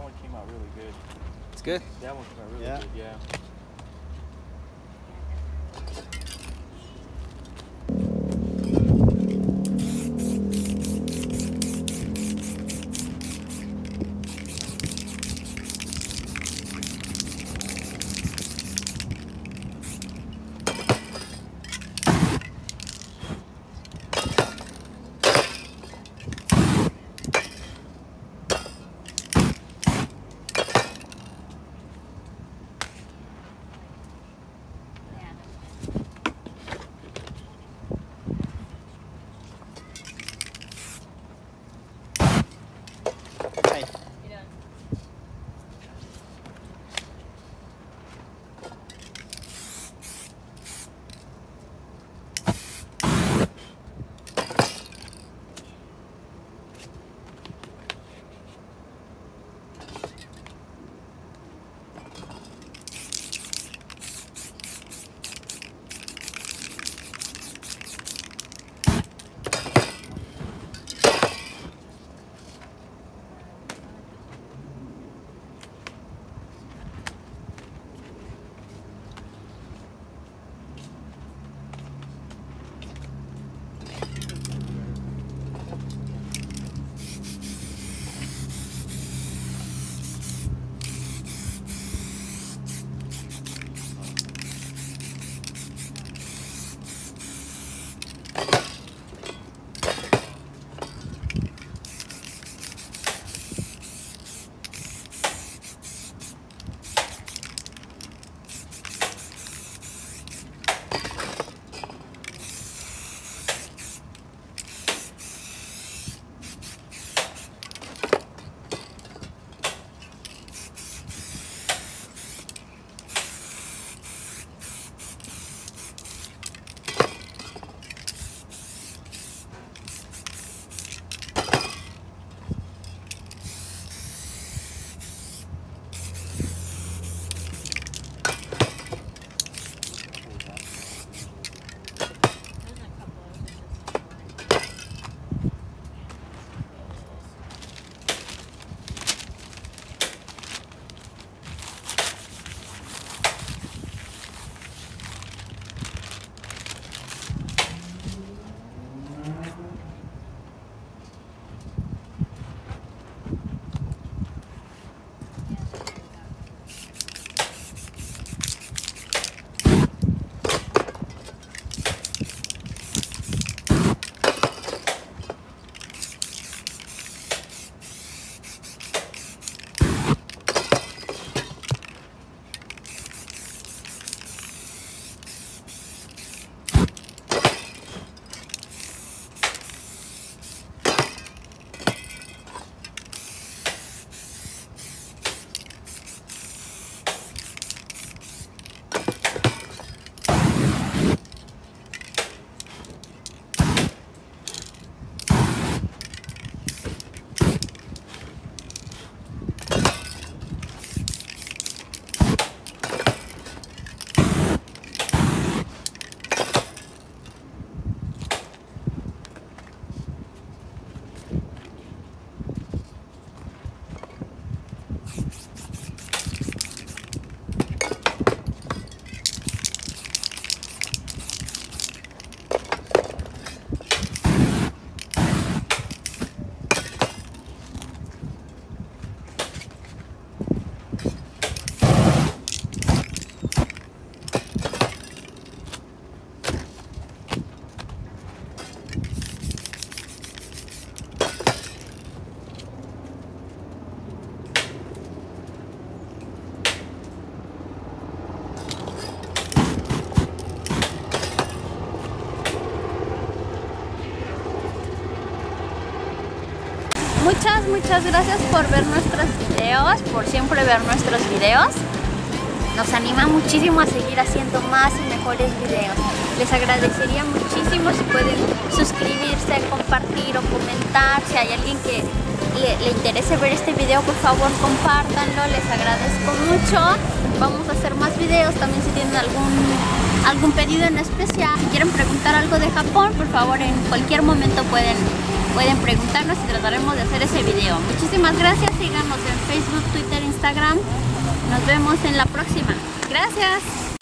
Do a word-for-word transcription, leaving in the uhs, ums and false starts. that one came out really good. It's good? That one came out really yeah. good, yeah. Muchas, muchas gracias por ver nuestros videos, por siempre ver nuestros videos. Nos anima muchísimo a seguir haciendo más y mejores videos. Les agradecería muchísimo si pueden suscribirse, compartir o comentar. Si hay alguien que le, le interese ver este video, por favor, compártanlo. Les agradezco mucho. Vamos a hacer más videos. También si tienen algún... algún pedido en especial, si quieren preguntar algo de Japón, por favor en cualquier momento pueden, pueden preguntarnos y trataremos de hacer ese video. Muchísimas gracias, síganos en Facebook, Twitter. Instagram. Nos vemos en la próxima. Gracias.